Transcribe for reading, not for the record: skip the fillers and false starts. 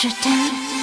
Je t'aime.